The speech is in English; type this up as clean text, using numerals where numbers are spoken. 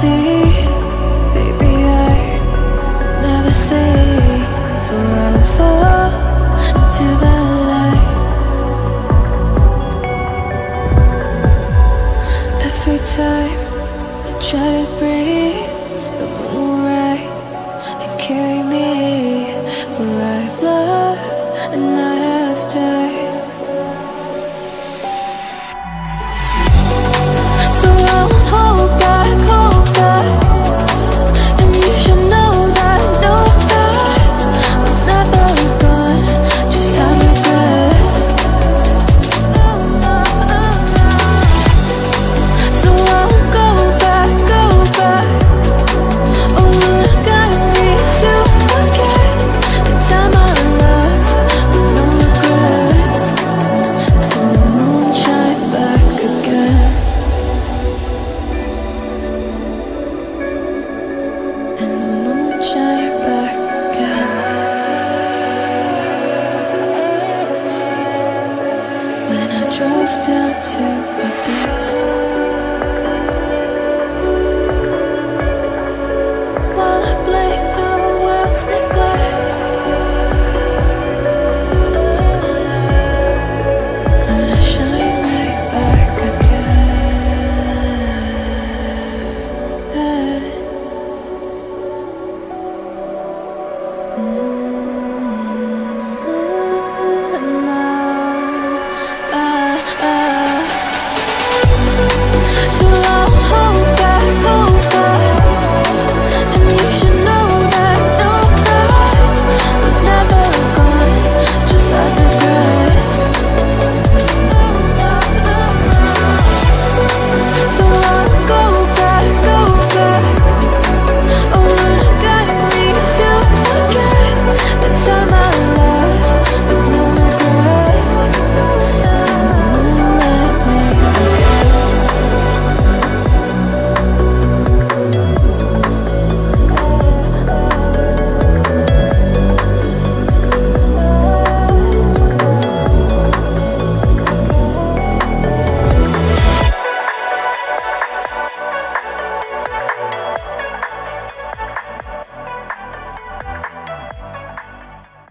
see, baby, I never say forever to the light. Every time I try to breathe, the moon will rise and carry